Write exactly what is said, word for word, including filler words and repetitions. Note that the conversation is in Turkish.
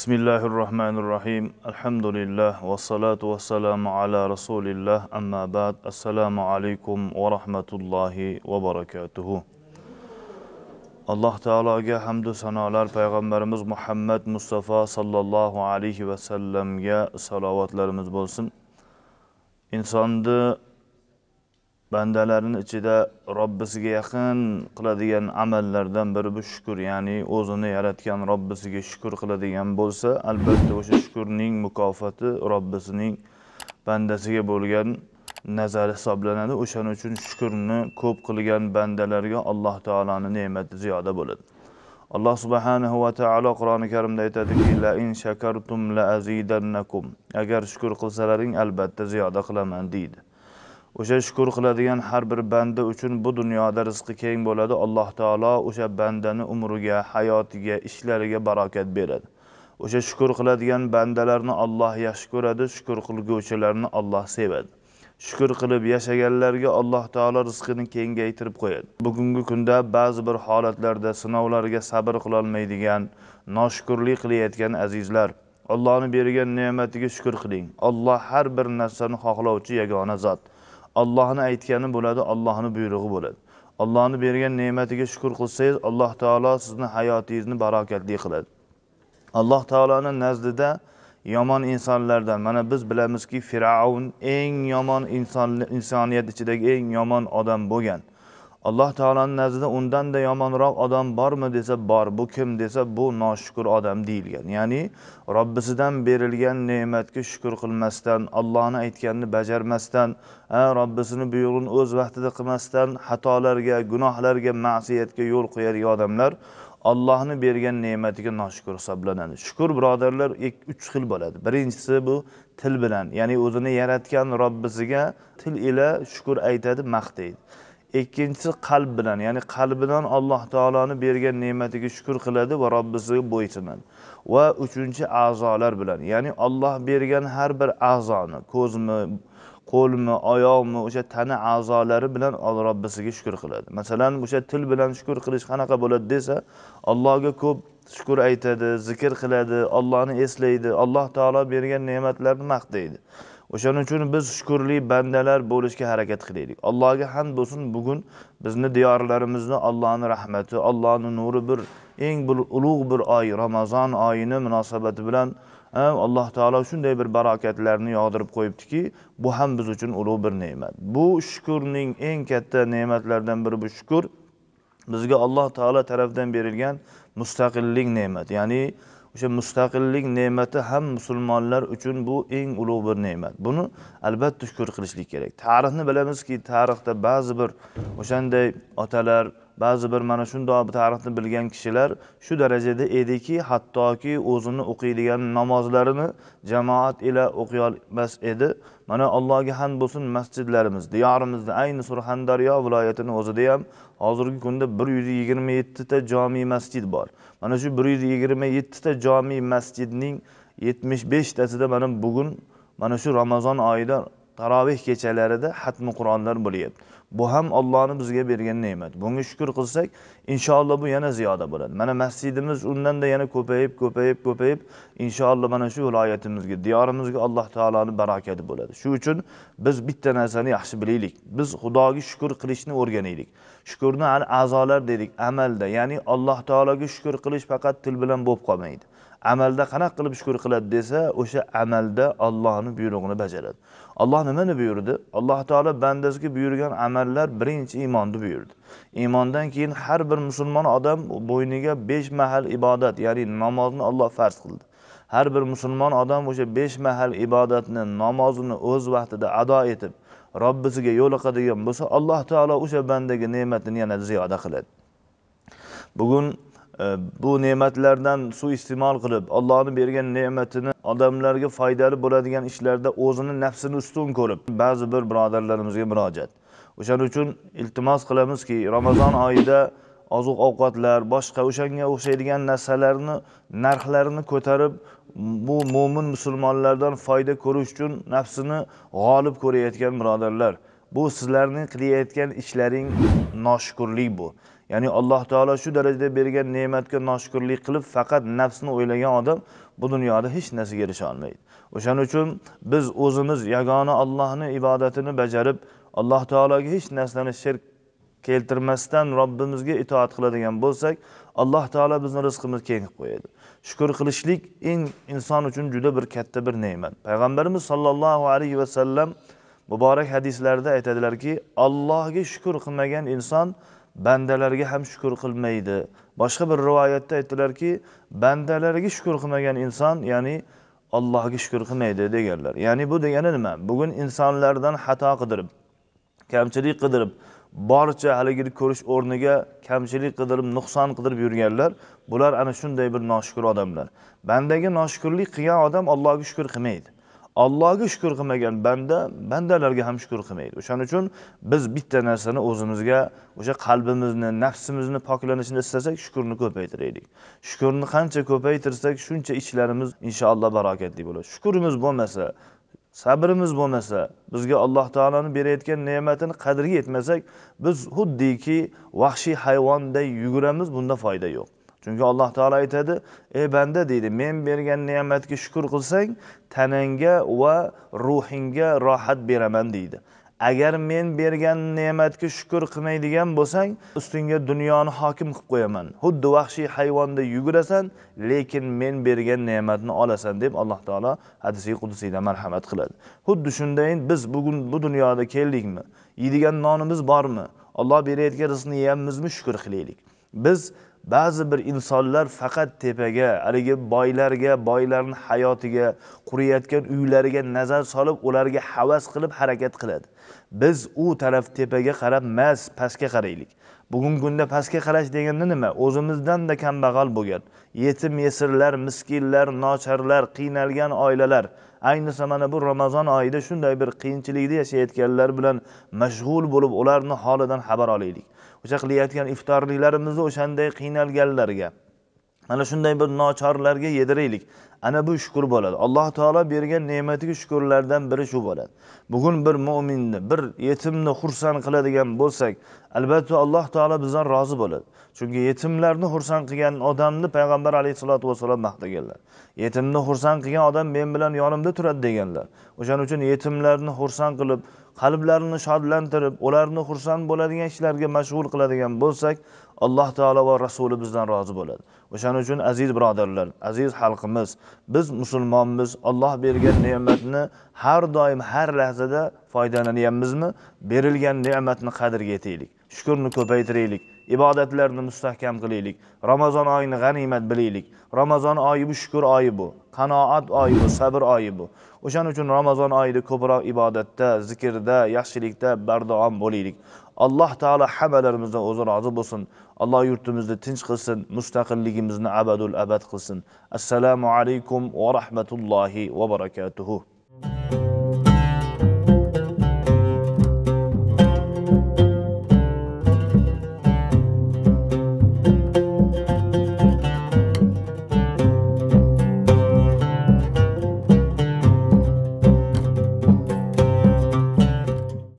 Bismillahirrahmanirrahim. Elhamdülillah ve salatu ve selamu ala Resulillah. Amma ba'd. Esselamu aleykum ve rahmetullahi ve berekatuhu. Allah Teala'ya hamdü senalar, Peygamberimiz Muhammed Mustafa sallallahu aleyhi ve sellem'e salavatlarımız olsun. İnsandı bendelerin içinde Rabbisiga yakın kıladigen amellerden biri bu şükür. Yani o'zini yaratgan Rabbisiga şükür kıladigen bo'lsa, elbette o'sha şükürning mukofoti Rabbisining bandasiga bo'lgan nazar hisoblanadi. O'shaning uchun şükürünü ko'p qilgan bandalarga Alloh taolaning ne'mati ziyoda bo'ladi. Alloh subhanahu va taolo Qur'oni Karimda aytadiki: "La in shakartum la azidannakum." Agar shukr qilsalaring, albatta ziyoda qilaman deydi. O'sha shukr qiladigan har bir banda uchun bu dunyoda rizqi keng bo'ladi. Alloh taolo o'sha bandani umriga, hayotiga, ishlariga barokat beradi. O'sha shukr qiladigan bandalarni Alloh yaxshi ko'radi, shukr qilguvchilarni Alloh sevadi. Shukr qilib yashaganlarga Alloh taolo rizqini kengaytirib qo'yadi. Bugungi kunda ba'zi bir holatlarda sinovlarga sabr qila olmaydigan, noshukrlik qilayotgan azizlar, Allohning bergan ne'matiga shukr qiling. Alloh har bir narsani xohlovchi yagona zot. Allah'ını aytgani bo'ladi, Allah'ını buyrug'i bo'ladi. Allah'ını bergan ne'matiga shukr qilsangiz, Alloh taolo sizni hayotingizni barokatli qiladi. Alloh taolaning nazdida yomon insonlardan, mana biz bilamizki, Fir'avn eng yomon inson, insoniyat ichidagi eng yomon odam bo'lgan. Alloh taolaning nazdida undan da yomonroq odam bormi desa, bor. Bu kim desa, bu noshukur odam deyilgan. Ya'ni Robbisidan berilgan ne'matga shukr qilmasdan, Allohni aytganini bajarmasdan, Robbisini buyrug'ini o'z vaqtida qilmasdan, xatolarga, gunohlarga, ma'siyatga yo'l qo'yadigan odamlar Allohni bergan ne'matiga noshukur hisoblanadi. Shukr, birodarlar, uch xil bo'ladi. Birinchisi bu til bilan, ya'ni o'zini yaratgan Robbisiga til ila shukr aytadi, maqtaydi. İkincisi kalb bilan, yani kalbidan Alloh taoloni bergan ne'matiga shukr qiladi va Robbisiga bo'ysunadi. Va uchinchi a'zolar bilan, yani Alloh bergan har bir a'zoni, ko'zmi, qo'lmi, oyoqmi, o'sha tana a'zolari bilan Alloh Robbisiga shukr qiladi. Masalan, o'sha til bilan shukr qilish qanaqa bo'ladi desa, Allohga ko'p shukr aytadi, zikr qiladi, Allohni eslaydi, Alloh taolo bergan ne'matlarni maqtaydi. O'shaning uchun biz shukrli bandalar bo'lishga harakat qilaylik. Allohga hamd bo'lsin, bugun bizni diyorlarimizni Allohning rahmati, Allohning nuri bir eng ulug' bir oy, Ramazon oyini munosabati bilan Alloh taolo shunday bir barokatlarni yog'dirib qo'yibdiki, bu ham biz uchun ulug' bir ne'mat. Bu shukrning eng katta ne'matlardan biri bu shukr. Bizga Alloh taolo tomonidan berilgan mustaqillik ne'mati. Ya'ni o'sha mustaqillik ne'mati ham musulmonlar uchun bu eng ulug' bir ne'mat. Buni albatta shukr qilishlik kerak. Tarixni bilamizki, tarixda ba'zi bir o'shanday otalar, ba'zi bir mana shunday tarixni bilgan kishilar shu darajada ediki, hattoki o'zini o'qiydigan namozlarini jamoat ila o'qiy olmas edi. Mana Allohga hamd bo'lsin, masjidlarimiz, diyorimizda, ayni Surxondaryo viloyatining o'zida ham hozirgi kunda bir yuz yigirma yetti ta jami masjid bor. Mana shu bir yuz yigirma yetti ta jami masjidning yetmish besh tasida mana bugun mana shu Ramazon oyida taroveh kechalarida hatmi Qur'onlar bo'lyapti. Bu ham Allohning bizga bergan ne'mat. Bunga shukr qilsak, inshaalloh bu yana ziyoda bo'ladi. Mana masjidimiz undan da yana ko'payib, ko'payib, ko'payib, inshaalloh mana shu viloyatimizga, diyorimizga Alloh taolaning barakati bo'ladi. Shu uchun biz bitta narsani yaxshi bilaylik. Biz Xudoga shukr qilishni o'rganaylik. Shukrni a'zolar dedik, amalda, ya'ni Alloh taolaga shukr qilish faqat til bilan bo'lib qolmaydi. Amalda qanaqa qilib shukr qiladi desa, o'sha amalda Allohning buyrug'ini bajaradi. Alloh nimani buyurdi? Alloh taolo bandasiga buyurgan amallar birinchi iymonni buyurdi. Iymondan keyin har bir musulmon odam bo'yniga besh mahal ibodat, ya'ni namozni Alloh farz qildi. Har bir musulmon odam o'sha besh mahal ibodatni, namozini o'z vaqtida ado etib, Robbisiga yo'liqadigan bo'lsa, Alloh taolo o'sha bandaga ne'matini yana ziyoda qiladi. Bugun bu ne'matlardan suiiste'mol qilib, Allohning bergan ne'matini odamlarga foydali bo'ladigan ishlarda o'zini, nafsini ustun ko'rib, ba'zi bir birodarlarimizga murojaat. O'shaning uchun iltimos qilamizki, Ramazon oyida oziq-ovqatlar, boshqa o'shanga o'xshaydigan narsalarni narxlarini ko'tarib, bu mo'min musulmonlardan foyda ko'rish uchun nafsini g'olib ko'rayotgan birodarlar, bu sizlarning qilayotgan ishlaring noshukrlik bu. Yani Allah Teala şu derecede bergen nimetke naşkürlük kılıp fakat nefsini oylayan adam bu dünyada hiç nesi gelişe almaydı. O'shaning uchun biz o'zimiz yagona Allah'ın ibadetini becerip Allah Teala'ga hiç neslerini şirk keltirmasdan Rabbimizga itoat qiladigan bo'lsak, Allah Teala bizning rizqimizni kengaytirib qo'yadi. Shukr qilishlik eng inson uchun juda bir katta bir ne'mat. Payg'ambarimiz sallallohu alayhi va sallam muborak hadislarda aytadilarki, Allohga shukr qilmagan inson bandalarga ham shukr qilmaydi. Boshqa bir rivoyatda aytdilarki, bandalarga shukr qilmagan inson, ya'ni Allohga shukr qilmaydi deganlar. Ya'ni bu degani nima? Bugun insonlardan xato qidirib, kamchilik qidirib, barcha haligini ko'rish o'rniga kamchilik qidirib, nuqson qidirib yurganlar, bular ana shunday bir noshukur odamlar. Bandaga noshukurlik qilgan odam Allohga shukr qilmaydi. Allohga shukr qilmagan banda bandalarga ham shukr qilmaydi. O'shaning uchun biz bitta narsani o'zimizga, o'sha qalbimizni, nafsimizni poklanishini istasak, shukrni ko'paytiraylik. Shukrni qancha ko'paytirsak, shuncha ishlarimiz inshaalloh barokatli bo'ladi. Shukrimiz bo'lmasa, sabrimiz bo'lmasa, bizga Alloh taolaning berayotgan ne'matini qadriga yetmasak, biz xuddiki vahshiy hayvonday yuguramiz, bunda foyda yo'q. Chunki Alloh taolo aytadi: "Ey banda", deydi, "men bergan ne'matga shukr qilsang, tananga va ruhingga rohat beraman", deydi. Agar men bergan ne'matga shukr qilmaydigan bo'lsang, ustingga dunyoni hokim qilib qo'yaman. Xuddi vahshiy hayvonda yugurasan, lekin men bergan ne'matni olasan, deb Alloh taolo hadisi qudusida marhamat qiladi. Xuddi shunday biz bugun bu dunyoda keldikmi? Yeydigan nonimiz bormi? Alloh berayotgan rizqni yeyamizmi? Shukr qilaylik. Biz ba'zi bir insonlar faqat tepaga, haligi boylarga, boylarning hayotiga, quriyotgan uylariga nazar solib, ularga havas qilib harakat qiladi. Biz u taraf tepaga qarab emas, pastga qaraylik. Bugungi kunda pastga qarash deganda nima? O'zimizdan da kambag'al bo'lgan, yetim yesirlar, miskinlar, nochorlar, qiynalgan oilalar, ayniqsa mana bu Ramazon oyida shunday bir qiyinchilikda yashayotganlar bilan mashg'ul bo'lib, ularning holidan xabar olaylik. O'sha qilayotgan iftorliklarimizni o'shanday qiynalganlarga, mana shunday bir nochorlarga yediraylik. Ana bu shukr bo'ladi. Alloh taolo bergan ne'matiga shukrlardan biri shu bo'ladi. Bugun bir mu'minni, bir yetimni xursand qiladigan bo'lsak, albatta Alloh taolo bizdan rozi bo'ladi. Chunki yetimlarni xursand qilgan odamni payg'ambar alayhisolatu vasallam maqtaganlar. Yetimni xursand qilgan odam men bilan yonimda turadi deganlar. O'shaning uchun yetimlarni xursand qilib, qalblarini shodlantirib, ularni xursand bo'ladigan ishlarga mashg'ul qiladigan bo'lsak, Alloh taolo va rasuli bizdan rozi bo'ladi. O'shaning uchun aziz birodarlar, aziz xalqimiz, biz musulmonmiz, Alloh bergan ne'matni har doim, har lahzada foydalanyapmizmi? Berilgan ne'matni qadriga yetaylik, shukrni ko'paytiraylik, ibodatlarni mustahkam qilaylik, Ramazon oyini g'animat bilaylik. Ramazon oyi bu shukr oyi, bu qanoat oyi, bu sabr oyi bu. O'shaning uchun Ramazon oyida ko'proq ibodatda, zikrda, yaxshilikda bardavom bo'laylik. Allah Teala hammalarimizdan o'zi rozi bo'lsin. Allah yurtimizni tinch qilsin, mustaqilligimizni abadul abad qilsin. Assalomu alaykum va rahmatullohi va barakatuh.